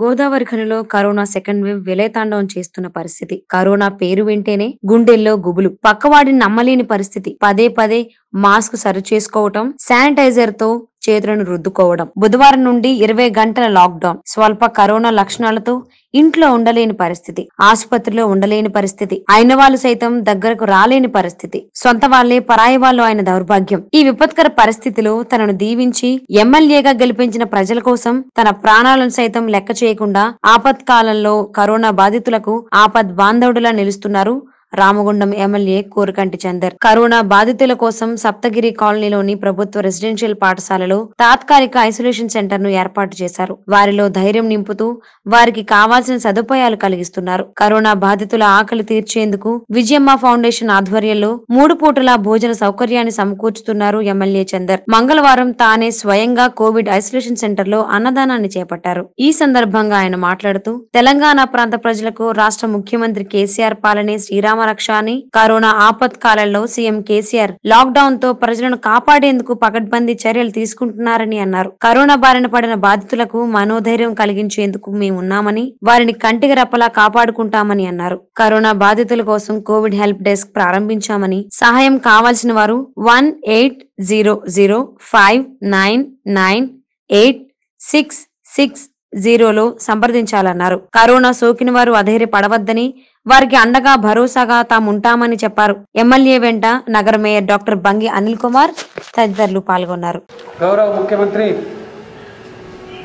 గోదావరి ఖనిలో corona second wave వెలేతాండవం చేస్తున్న పరిస్థితి. కరోనా పేరు వింటేనే గుండెల్లో గుబులు. పక్కవాడిని నమ్మలేని పరిస్థితి. పదే పదే మాస్క్ సరిచేసుకోవటం, శానిటైజర్ తో చేతులను రుద్దుకోవడం. బుధవారం నుండి 20 గంటల లాక్డౌన్. స్వల్ప కరోనా లక్షణాలతో ఇంట్లో ఉండలేని పరిస్థితి, ఆసుపత్రిలో ఉండలేని పరిస్థితి, అయిన వాళ్ళు సైతం దగ్గరకు రాలేని పరిస్థితి. సొంత వాళ్లే పరాయి వాళ్ళు ఆయన దౌర్భాగ్యం. ఈ విపత్కర పరిస్థితిలో తనను దీవించి ఎమ్మెల్యేగా గెలిపించిన ప్రజల కోసం తన ప్రాణాలను సైతం లెక్క చేయకుండా ఆపత్కాలంలో కరోనా బాధితులకు ఆపద్ బాంధవుడులా నిలుస్తున్నారు రామగుండం ఎమ్మెల్యే కోరుకంటి చందర్. కరోనా బాధితుల కోసం సప్తగిరి కాలనీలోని ప్రభుత్వ రెసిడెన్షియల్ పాఠశాలలో తాత్కాలిక ఐసోలేషన్ సెంటర్ ను ఏర్పాటు చేశారు. వారిలో ధైర్యం నింపుతూ వారికి కావాల్సిన సదుపాయాలు కలిగిస్తున్నారు. కరోనా బాధితుల ఆకలి తీర్చేందుకు విజయమ్మ ఫౌండేషన్ ఆధ్వర్యంలో 3 పూటల భోజన సౌకర్యాన్ని సమకూర్చుతున్నారు ఎమ్మెల్యే చందర్. మంగళవారం తానే స్వయంగా కోవిడ్ ఐసోలేషన్ సెంటర్ లో అన్నదానాన్ని చేపట్టారు. ఈ సందర్భంగా ఆయన మాట్లాడుతూ, తెలంగాణ ప్రాంత ప్రజలకు రాష్ట్ర ముఖ్యమంత్రి కేసీఆర్ పాలనే శ్రీరామ రక్ష అని, కరోనా ఆపత్కాలంలో సీఎం కేసీఆర్ లాక్డౌన్ తో ప్రజలను కాపాడేందుకు పకడ్బందీ చర్యలు తీసుకుంటున్నారని అన్నారు. కరోనా బారిన పడిన బాధితులకు మనోధైర్యం కలిగించేందుకు మేమున్నామని, వారిని కంటికి రెప్పలా కాపాడుకుంటామని అన్నారు. కరోనా బాధితుల కోసం కోవిడ్ హెల్ప్ డెస్క్ ప్రారంభించామని, సహాయం కావాల్సిన వారు 180059986660లో సంప్రదించాలన్నారు. కరోనా సోకిన వారు అధైర్యపడవద్దని, వారికి అండగా భరోసాగా తాముంటామని చెప్పారు. ఎమ్మెల్యే వెంట నగర మేయర్ డాక్టర్ బంగి అనిల్ కుమార్ తదితరులు పాల్గొన్నారు. గౌరవ ముఖ్యమంత్రి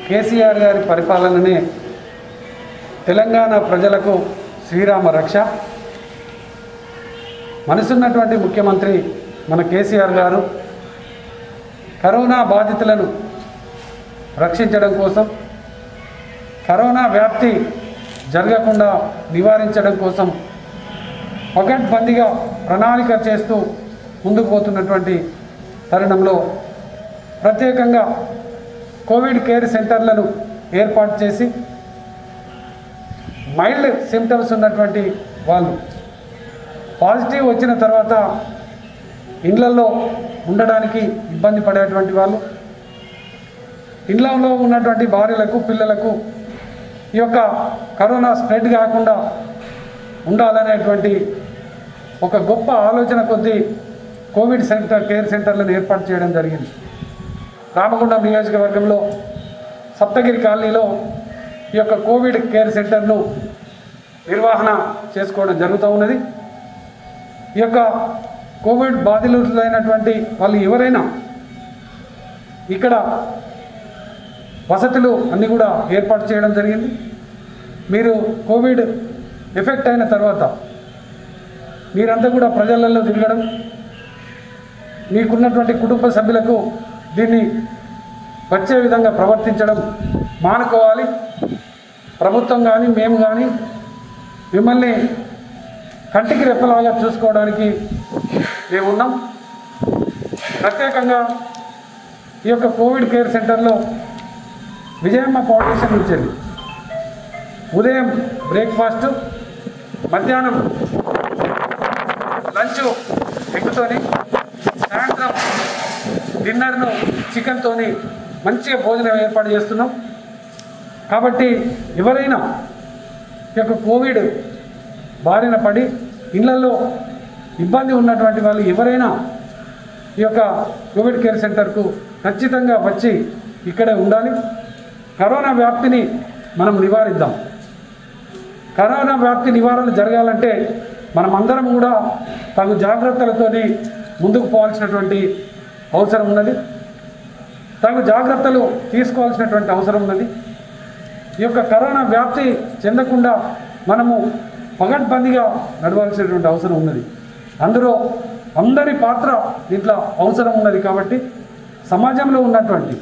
కేసీఆర్ గారి పరిపాలననే తెలంగాణ ప్రజలకు శ్రీరామ రక్ష. మనసున్నటువంటి ముఖ్యమంత్రి మన కేసీఆర్ గారు కరోనా బాధితులను రక్షించడం కోసం, కరోనా వ్యాప్తి జరగకుండా నివారించడం కోసం పకడ్బందీగా ప్రణాళిక చేస్తూ ముందుకు పోతున్నటువంటి తరుణంలో ప్రత్యేకంగా కోవిడ్ కేర్ సెంటర్లను ఏర్పాటు చేసి మైల్డ్ సిమ్టమ్స్ ఉన్నటువంటి వాళ్ళు పాజిటివ్ వచ్చిన తర్వాత ఇండ్లలో ఉండడానికి ఇబ్బంది పడేటువంటి వాళ్ళు, ఇండ్లలో ఉన్నటువంటి భార్యలకు పిల్లలకు ఈ యొక్క కరోనా స్ప్రెడ్ కాకుండా ఉండాలనేటువంటి ఒక గొప్ప ఆలోచన కొద్దీ కోవిడ్ కేర్ సెంటర్లను ఏర్పాటు చేయడం జరిగింది. రామగుండం నియోజకవర్గంలో సప్తగిరి కాలనీలో ఈ యొక్క కోవిడ్ కేర్ సెంటర్ను నిర్వహణ చేసుకోవడం జరుగుతూ ఉన్నది. ఈ యొక్క కోవిడ్ బాధితులైనటువంటి వాళ్ళు ఎవరైనా ఇక్కడ వసతులు అన్నీ కూడా ఏర్పాటు చేయడం జరిగింది. మీరు కోవిడ్ ఎఫెక్ట్ అయిన తర్వాత మీరంతా కూడా ప్రజలలో తిరగడం, మీకున్నటువంటి కుటుంబ సభ్యులకు దీన్ని వచ్చే విధంగా ప్రవర్తించడం మానుకోవాలి. ప్రభుత్వం కానీ మేము కానీ మిమ్మల్ని కంటికి రెప్పలాగా చూసుకోవడానికి మేమున్నాం. ప్రత్యేకంగా ఈ యొక్క కోవిడ్ కేర్ సెంటర్లో విజయమ్మ ఫౌండేషన్ నుంచి ఉదయం బ్రేక్ఫాస్ట్, మధ్యాహ్నం లంచ్ ఎగ్గుతోని, సాయంత్రం డిన్నర్ను చికెన్తోని మంచిగా భోజనం ఏర్పాటు చేస్తున్నాం. కాబట్టి ఎవరైనా ఈ యొక్క కోవిడ్ బారిన పడి ఇళ్లలో ఇబ్బంది ఉన్నటువంటి వాళ్ళు ఎవరైనా ఈ యొక్క కోవిడ్ కేర్ సెంటర్కు ఖచ్చితంగా వచ్చి ఇక్కడే ఉండాలి. కరోనా వ్యాప్తిని మనం నివారిద్దాం. కరోనా వ్యాప్తి నివారణ జరగాలంటే మనం అందరం కూడా తగు జాగ్రత్తలతోని ముందుకు పోవాల్సినటువంటి అవసరం ఉన్నది. తగు జాగ్రత్తలు తీసుకోవాల్సినటువంటి అవసరం ఉన్నది. ఈ యొక్క కరోనా వ్యాప్తి చెందకుండా మనము పకడ్బందీగా నడవాల్సినటువంటి అవసరం ఉన్నది. అందులో అందరి పాత్ర దీంట్లో అవసరం ఉన్నది. కాబట్టి సమాజంలో ఉన్నటువంటి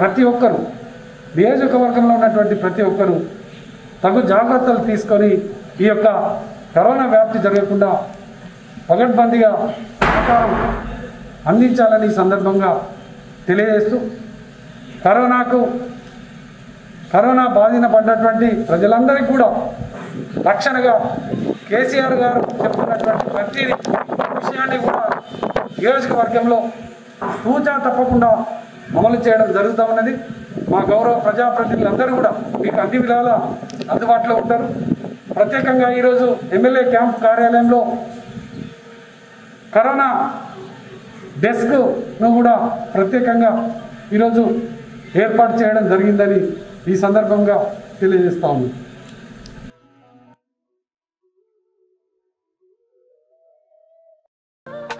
ప్రతి ఒక్కరూ, నియోజకవర్గంలో ఉన్నటువంటి ప్రతి ఒక్కరూ తగు జాగ్రత్తలు తీసుకొని ఈ యొక్క కరోనా వ్యాప్తి జరగకుండా పకడ్బందీగా సహకారం అందించాలని సందర్భంగా తెలియజేస్తూ, కరోనా బాధిన పడినటువంటి ప్రజలందరికీ కూడా రక్షణగా కేసీఆర్ గారు చెప్తున్నటువంటి ప్రతి విషయాన్ని కూడా నియోజకవర్గంలో తూచా తప్పకుండా అమలు చేయడం జరుగుతూ ఉన్నది. మా గౌరవ ప్రజాప్రతినిధులందరూ కూడా మీకు అన్ని విధాల అందుబాటులో ఉంటారు. ప్రత్యేకంగా ఈ రోజు ఎమ్మెల్యే క్యాంప్ కార్యాలయంలో కరోనా డెస్క్ ను కూడా ప్రత్యేకంగా ఈ రోజు ఏర్పాటు చేయడం జరిగిందని ఈ సందర్భంగా తెలియజేస్తాము.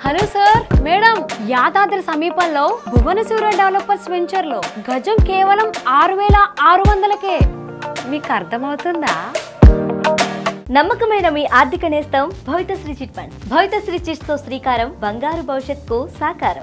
హలో సార్, మేడం, యాదాద్రి సమీపంలో భువనసూర డెవలపర్స్ వెంచర్ లో గజం కేవలం 6600కే. మీకు అర్థమవుతుందా? నమ్మకమైన మీ ఆర్థిక నేస్తం Bhavithasri chit funds. Bhavithasri chits తో శ్రీకారం బంగారు భవిష్యత్తుకు సాకారం.